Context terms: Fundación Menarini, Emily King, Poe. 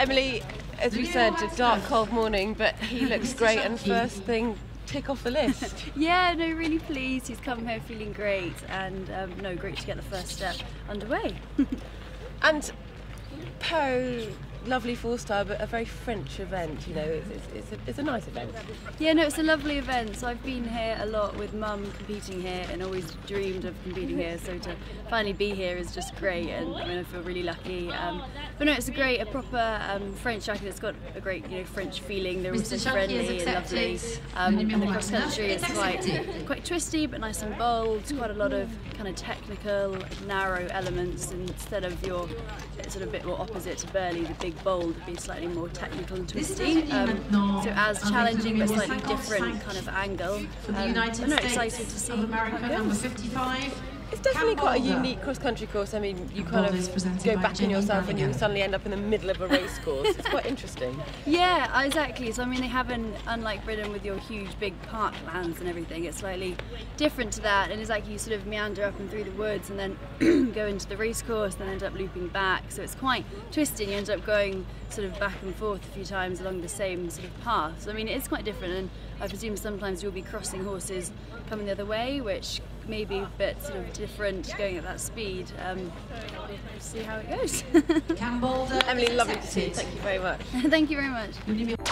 Emily, as we said, a dark, cold morning, but he looks great, and first thing, tick off the list. Yeah, no, really pleased. He's come home feeling great, and no, great to get the first step underway. And Poe, lovely four-star, but a very French event, you know, it's a nice event. Yeah, no, it's a lovely event. So I've been here a lot with Mum competing here and always dreamed of competing here, so to finally be here is just great, and I mean, I feel really lucky. But no, it's a great, a proper French jacket. It's got a great, you know, French feeling. They're all just friendly and lovely. And the cross-country is quite twisty, but nice and bold. Quite a lot of kind of technical, narrow elements, instead of your sort of a bit more opposite to Burley, the big bold would be slightly more technical and twisty, so as challenging but slightly different kind of angle. I'm excited to see America number 55. It's definitely quite a unique cross-country course. I mean, you kind of go back in yourself and you suddenly end up in the middle of a race course. It's quite interesting. Yeah, exactly. So I mean, they haven't, unlike Britain with your huge big parklands and everything, it's slightly different to that, and it's like you sort of meander up and through the woods and then go into the race course and then end up looping back. So it's quite twisting. You end up going sort of back and forth a few times along the same sort of path. So I mean, it's quite different, and I presume sometimes you'll be crossing horses coming the other way, which may be a bit sort of different going at that speed. We'll see how it goes. Emily, lovely to see you. Thank you very much. Thank you very much.